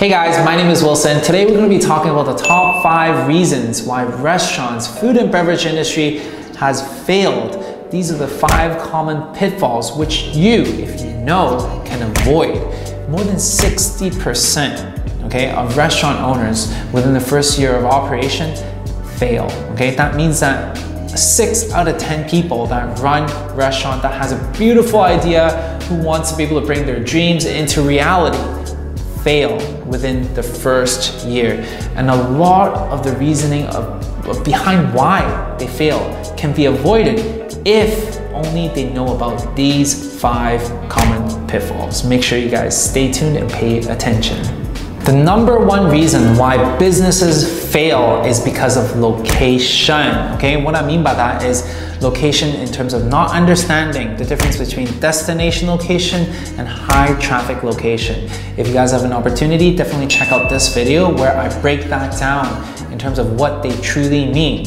Hey guys, my name is Wilson. Today we're going to be talking about the top 5 reasons why restaurants, food and beverage industry has failed. These are the 5 common pitfalls which you, if you know, can avoid. More than 60%, of restaurant owners within the first year of operation fail. That means that 6 out of 10 people that run a restaurant that has a beautiful idea, who wants to be able to bring their dreams into reality, fail within the first year. And a lot of the reasoning behind why they fail can be avoided if only they know about these 5 common pitfalls. Make sure you guys stay tuned and pay attention. The #1 reason why businesses fail is because of location. What I mean by that is location in terms of not understanding the difference between destination location and high traffic location. If you guys have an opportunity, definitely check out this video where I break that down in terms of what they truly mean.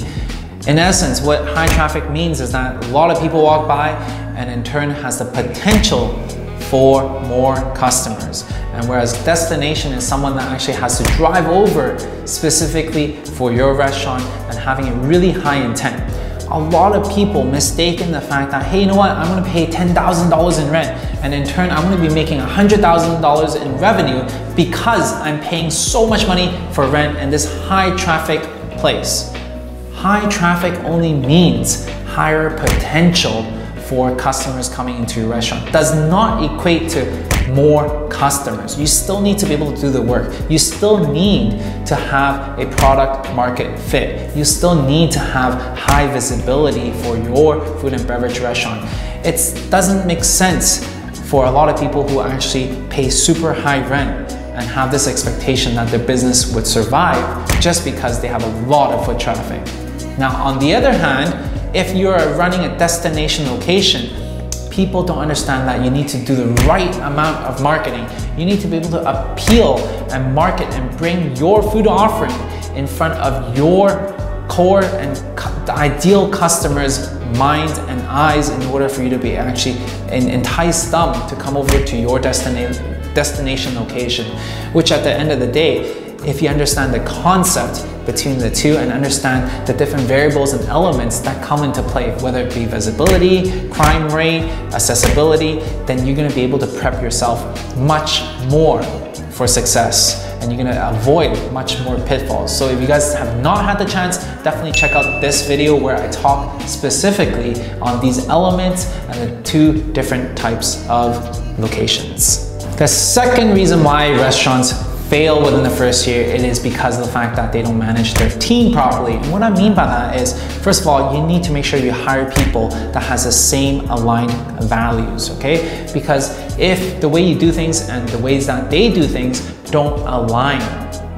In essence, what high traffic means is that a lot of people walk by and in turn has the potential for more customers. And whereas destination is someone that actually has to drive over specifically for your restaurant and having a really high intent. A lot of people mistaken the fact that, hey, you know what, I'm gonna pay $10,000 in rent and in turn I'm gonna be making $100,000 in revenue because I'm paying so much money for rent in this high traffic place. High traffic only means higher potential for customers coming into your restaurant. Does not equate to more customers. You still need to be able to do the work. You still need to have a product market fit. You still need to have high visibility for your food and beverage restaurant. It doesn't make sense for a lot of people who actually pay super high rent and have this expectation that their business would survive just because they have a lot of foot traffic. Now, on the other hand, if you're running a destination location, people don't understand that you need to do the right amount of marketing. You need to be able to appeal and market and bring your food offering in front of your core and ideal customers' minds and eyes in order for you to be actually entice them to come over to your destination location, which at the end of the day, if you understand the concept between the two and understand the different variables and elements that come into play, whether it be visibility, crime rate, accessibility, then you're gonna be able to prep yourself much more for success and you're gonna avoid much more pitfalls. So if you guys have not had the chance, definitely check out this video where I talk specifically on these elements and the 2 different types of locations. The second reason why restaurants fail within the first year, it is because of the fact that they don't manage their team properly. And what I mean by that is, first of all, you need to make sure you hire people that has the same aligned values, Because if the way you do things and the ways that they do things don't align,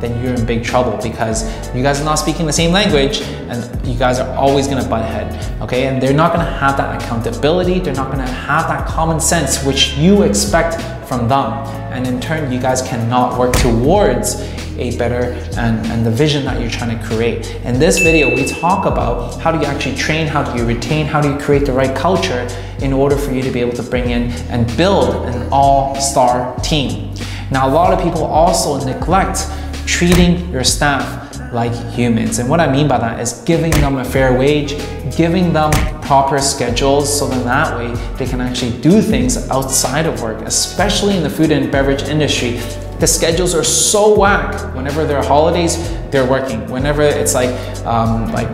then you're in big trouble because you guys are not speaking the same language and you guys are always gonna butt head, And they're not gonna have that accountability, they're not gonna have that common sense which you expect from them. And in turn, you guys cannot work towards a better and the vision that you're trying to create. In this video, we talk about how do you actually train, how do you retain, how do you create the right culture in order for you to be able to bring in and build an all-star team. Now, a lot of people also neglect treating your staff like humans. And what I mean by that is giving them a fair wage, giving them proper schedules so then that way they can actually do things outside of work, especially in the food and beverage industry. The schedules are so whack. Whenever there are holidays, they're working. Whenever it's like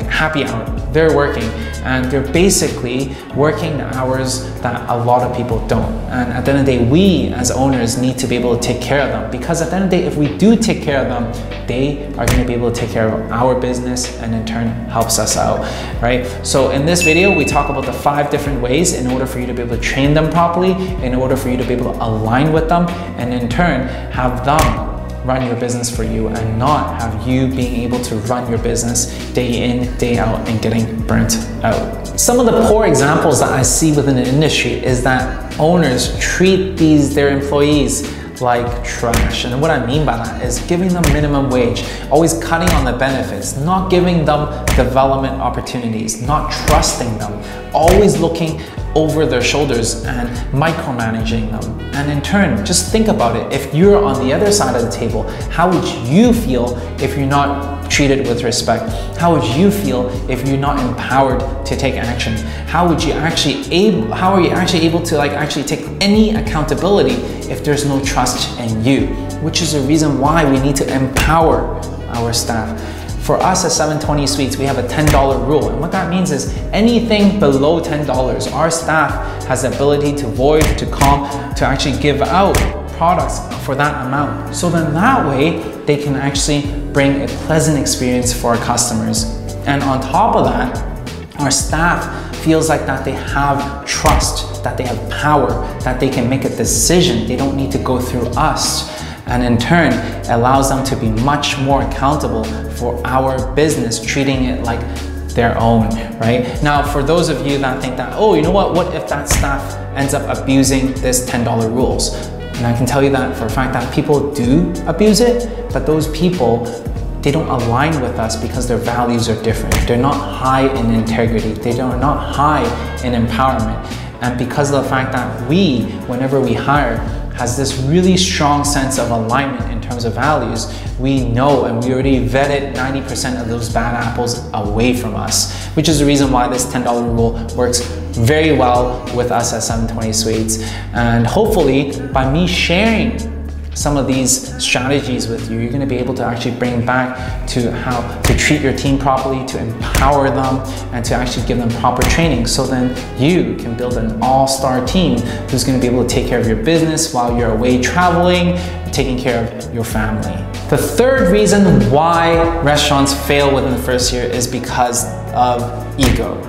happy hour, they're working. And they're basically working the hours that a lot of people don't. And at the end of the day, we as owners need to be able to take care of them. Because at the end of the day, if we do take care of them, they are gonna be able to take care of our business and in turn helps us out, So in this video, we talk about the 5 different ways in order for you to be able to train them properly, in order for you to be able to align with them, and in turn, have them run your business for you and not have you being able to run your business day in, day out and getting burnt out. Some of the poor examples that I see within the industry is that owners treat their employees like trash. And what I mean by that is giving them minimum wage, always cutting on the benefits, not giving them development opportunities, not trusting them, always looking over their shoulders and micromanaging them. And in turn, just think about it. If you're on the other side of the table, how would you feel if you're not treated with respect? How would you feel if you're not empowered to take action? How are you actually able to actually take any accountability if there's no trust in you? Which is the reason why we need to empower our staff. For us at 720 Suites, we have a $10 rule. And what that means is anything below $10, our staff has the ability to void, to comp, to actually give out products for that amount. So then that way, they can actually bring a pleasant experience for our customers. And on top of that, our staff feels like that they have trust, that they have power, that they can make a decision. They don't need to go through us. And in turn, allows them to be much more accountable for our business, treating it like their own, right? Now, for those of you that think that, oh, you know what if that staff ends up abusing this $10 rules? And I can tell you that for a fact that people do abuse it, but those people, they don't align with us because their values are different. They're not high in integrity. They are not high in empowerment. And because of the fact that we, whenever we hire, has this really strong sense of alignment in terms of values, we know and we already vetted 90% of those bad apples away from us, which is the reason why this $10 rule works very well with us at 720 Suites. And hopefully, by me sharing some of these strategies with you, you're gonna be able to actually bring back to how to treat your team properly, to empower them, and to actually give them proper training. So then you can build an all-star team who's gonna be able to take care of your business while you're away traveling, taking care of your family. The third reason why restaurants fail within the first year is because of ego.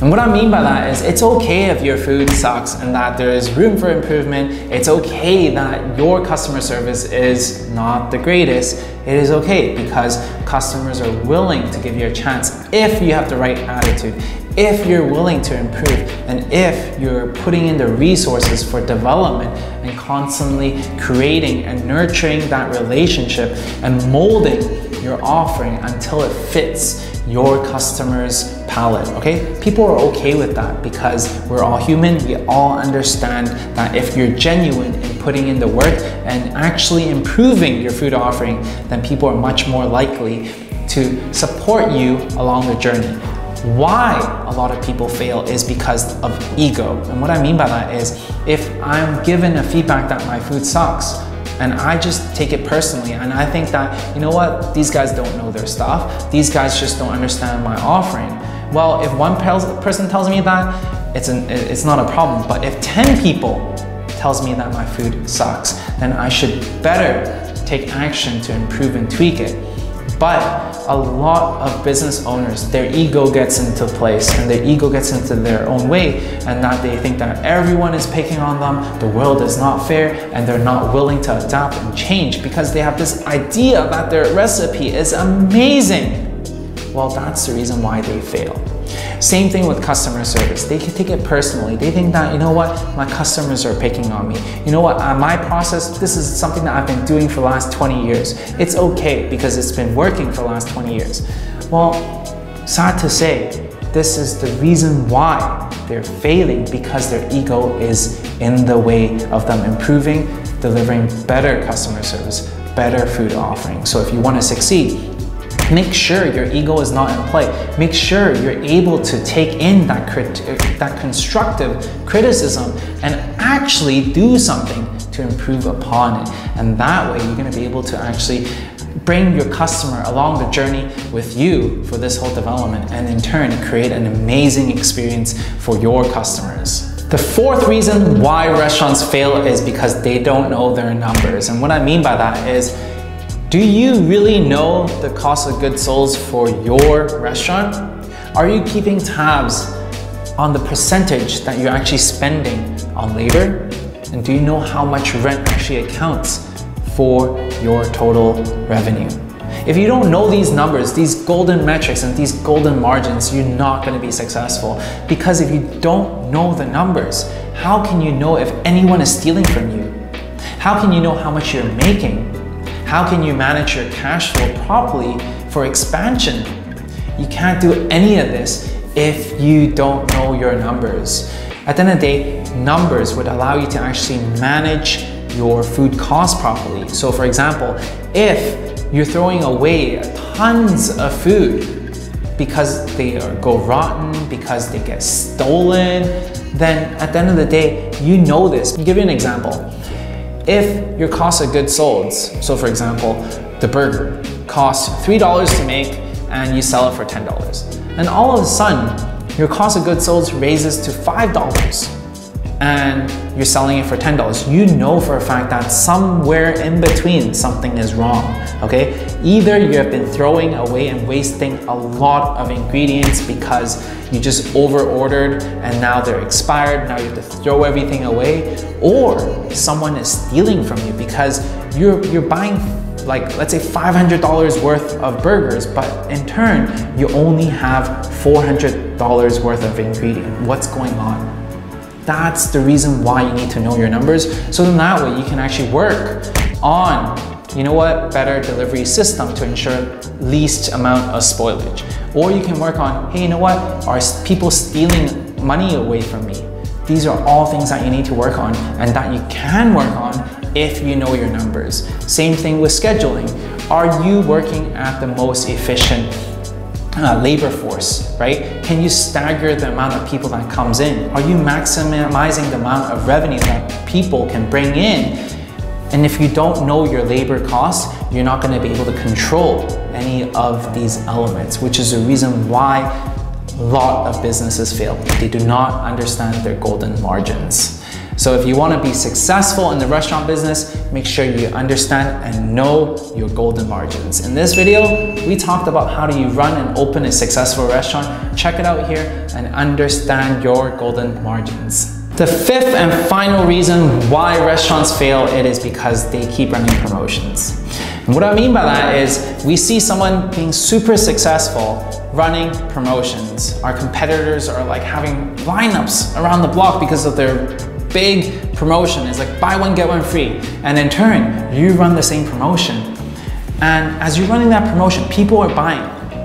And what I mean by that is it's okay if your food sucks and that there is room for improvement. It's okay that your customer service is not the greatest. It is okay because customers are willing to give you a chance if you have the right attitude, if you're willing to improve, and if you're putting in the resources for development and constantly creating and nurturing that relationship and molding your offering until it fits your customer's palate, okay? People are okay with that because we're all human. We all understand that if you're genuine in putting in the work and actually improving your food offering, then people are much more likely to support you along the journey. Why a lot of people fail is because of ego. And what I mean by that is if I'm given a feedback that my food sucks, and I just take it personally and I think that, you know what, these guys don't know their stuff. These guys just don't understand my offering. Well, if one person tells me that, it's not a problem. But if 10 people tells me that my food sucks, then I should better take action to improve and tweak it. But a lot of business owners, their ego gets into place and their ego gets into their own way, and that they think that everyone is picking on them, the world is not fair, and they're not willing to adapt and change because they have this idea that their recipe is amazing. Well, that's the reason why they fail. Same thing with customer service. They can take it personally. They think that, you know what, my customers are picking on me. You know what, my process, this is something that I've been doing for the last 20 years. It's okay because it's been working for the last 20 years. Well, sad to say, this is the reason why they're failing, because their ego is in the way of them improving, delivering better customer service, better food offering. So if you want to succeed, make sure your ego is not in play. Make sure you're able to take in that constructive criticism and actually do something to improve upon it. And that way you're gonna be able to actually bring your customer along the journey with you for this whole development, and in turn create an amazing experience for your customers. The fourth reason why restaurants fail is because they don't know their numbers. And what I mean by that is, do you really know the cost of goods sold for your restaurant? Are you keeping tabs on the percentage that you're actually spending on labor? And do you know how much rent actually accounts for your total revenue? If you don't know these numbers, these golden metrics and these golden margins, you're not going to be successful. Because if you don't know the numbers, how can you know if anyone is stealing from you? How can you know how much you're making? How can you manage your cash flow properly for expansion? You can't do any of this if you don't know your numbers. At the end of the day, numbers would allow you to actually manage your food costs properly. So for example, if you're throwing away tons of food because they go rotten, because they get stolen, then at the end of the day, you know this. I'll give you an example. If your cost of goods sold, so for example, the burger costs $3 to make and you sell it for $10. And all of a sudden, your cost of goods sold raises to $5. And you're selling it for $10, you know for a fact that somewhere in between something is wrong, okay? Either you have been throwing away and wasting a lot of ingredients because you just over-ordered and now they're expired, now you have to throw everything away, or someone is stealing from you because you're buying, like, let's say $500 worth of burgers, but in turn, you only have $400 worth of ingredient. What's going on? That's the reason why you need to know your numbers. So then that way you can actually work on, you know what, better delivery system to ensure least amount of spoilage. Or you can work on, hey, you know what, are people stealing money away from me? These are all things that you need to work on and that you can work on if you know your numbers. Same thing with scheduling. Are you working at the most efficient labor force, right? Can you stagger the amount of people that comes in? Are you maximizing the amount of revenue that people can bring in? And if you don't know your labor costs, you're not going to be able to control any of these elements, which is the reason why a lot of businesses fail. They do not understand their golden margins. So if you want to be successful in the restaurant business, make sure you understand and know your golden margins. In this video, we talked about how do you run and open a successful restaurant. Check it out here and understand your golden margins. The fifth and final reason why restaurants fail, it is because they keep running promotions. And what I mean by that is we see someone being super successful running promotions. Our competitors are like having lineups around the block because of their big promotion. It's like buy one, get one free. And in turn, you run the same promotion. And as you're running that promotion, people are buying,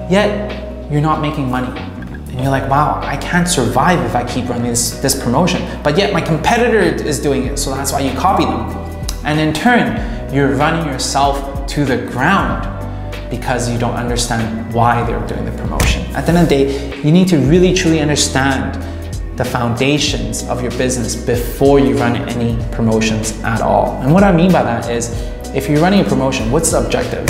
yet you're not making money. And you're like, wow, I can't survive if I keep running this promotion. But yet my competitor is doing it. So that's why you copy them. And in turn, you're running yourself to the ground because you don't understand why they're doing the promotion. At the end of the day, you need to really truly understand the foundations of your business before you run any promotions at all. And what I mean by that is, if you're running a promotion, what's the objective?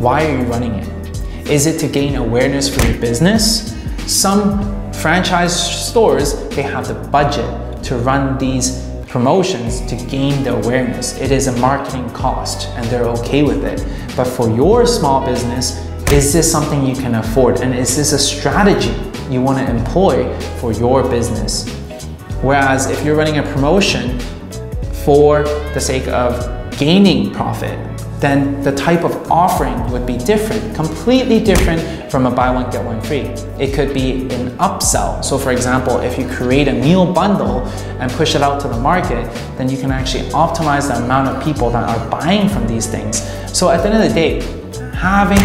Why are you running it? Is it to gain awareness for your business? Some franchise stores, they have the budget to run these promotions to gain the awareness. It is a marketing cost and they're okay with it. But for your small business, is this something you can afford? And is this a strategy you want to employ for your business? Whereas if you're running a promotion for the sake of gaining profit, then the type of offering would be different, completely different from a buy one, get one free. It could be an upsell. So for example, if you create a meal bundle and push it out to the market, then you can actually optimize the amount of people that are buying from these things. So at the end of the day, having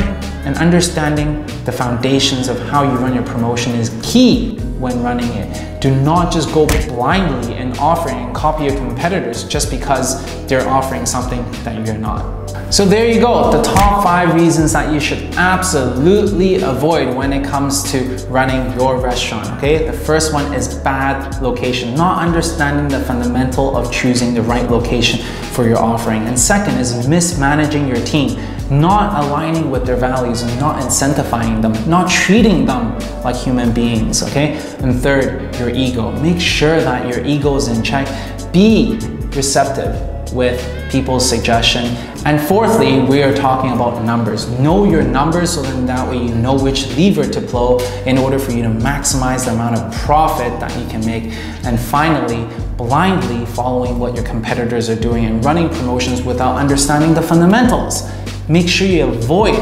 and understanding the foundations of how you run your promotion is key when running it. Do not just go blindly and offering and copy your competitors just because they're offering something that you're not. So there you go, the top 5 reasons that you should absolutely avoid when it comes to running your restaurant, okay? The first one is bad location, not understanding the fundamental of choosing the right location for your offering. And second is mismanaging your team, not aligning with their values and not incentivizing them, not treating them like human beings, okay? And third, your ego. Make sure that your ego is in check. Be receptive with people's suggestion. And fourthly, we are talking about numbers. Know your numbers so then that way you know which lever to blow in order for you to maximize the amount of profit that you can make. And finally, blindly following what your competitors are doing and running promotions without understanding the fundamentals. Make sure you avoid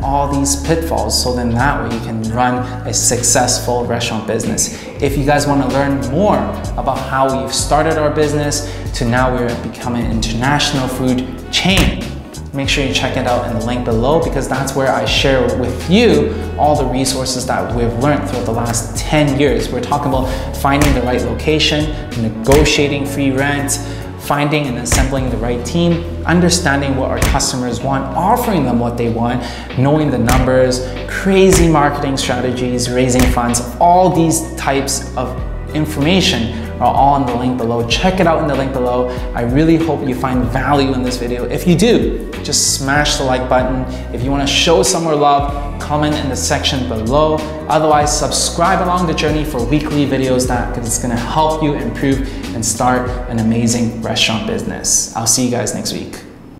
all these pitfalls so then that way you can run a successful restaurant business. If you guys want to learn more about how we've started our business to now we're becoming an international food chain, make sure you check it out in the link below, because that's where I share with you all the resources that we've learned throughout the last 10 years. We're talking about finding the right location, negotiating free rent, finding and assembling the right team, understanding what our customers want, offering them what they want, knowing the numbers, crazy marketing strategies, raising funds. All these types of information are all in the link below. Check it out in the link below. I really hope you find value in this video. If you do, just smash the like button. If you want to show some more love, comment in the section below. Otherwise, subscribe along the journey for weekly videos because it's going to help you improve and start an amazing restaurant business. I'll see you guys next week.